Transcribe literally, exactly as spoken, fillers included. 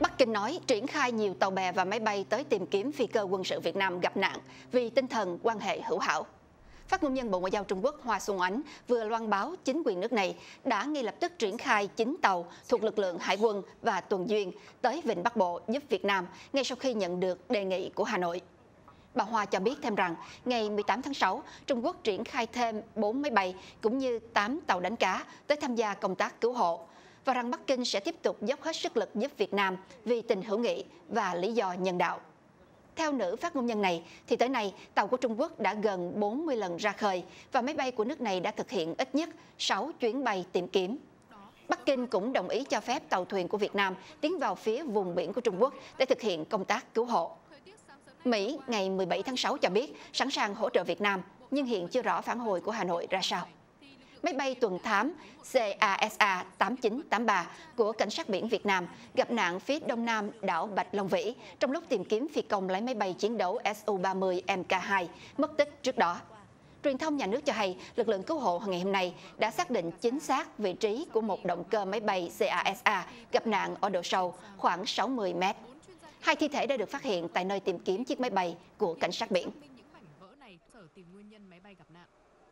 Bắc Kinh nói triển khai nhiều tàu bè và máy bay tới tìm kiếm phi cơ quân sự Việt Nam gặp nạn vì tinh thần quan hệ hữu hảo. Phát ngôn nhân Bộ Ngoại giao Trung Quốc Hoa Xuân Oánh vừa loan báo chính quyền nước này đã ngay lập tức triển khai chín tàu thuộc lực lượng Hải quân và Tuần duyên tới Vịnh Bắc Bộ giúp Việt Nam ngay sau khi nhận được đề nghị của Hà Nội. Bà Hoa cho biết thêm rằng, ngày mười tám tháng sáu, Trung Quốc triển khai thêm bốn máy bay cũng như tám tàu đánh cá tới tham gia công tác cứu hộ, và rằng Bắc Kinh sẽ tiếp tục dốc hết sức lực giúp Việt Nam vì tình hữu nghị và lý do nhân đạo. Theo nữ phát ngôn nhân này, thì tới nay, tàu của Trung Quốc đã gần bốn mươi lần ra khơi và máy bay của nước này đã thực hiện ít nhất sáu chuyến bay tìm kiếm. Bắc Kinh cũng đồng ý cho phép tàu thuyền của Việt Nam tiến vào phía vùng biển của Trung Quốc để thực hiện công tác cứu hộ. Mỹ ngày mười bảy tháng sáu cho biết sẵn sàng hỗ trợ Việt Nam, nhưng hiện chưa rõ phản hồi của Hà Nội ra sao. Máy bay tuần thám CASA tám chín tám ba của Cảnh sát biển Việt Nam gặp nạn phía đông nam đảo Bạch Long Vĩ trong lúc tìm kiếm phi công lái máy bay chiến đấu S U ba mươi M K hai mất tích trước đó. Truyền thông nhà nước cho hay lực lượng cứu hộ ngày hôm nay đã xác định chính xác vị trí của một động cơ máy bay CASA gặp nạn ở độ sâu khoảng sáu mươi mét. Hai thi thể đã được phát hiện tại nơi tìm kiếm chiếc máy bay của cảnh sát biển.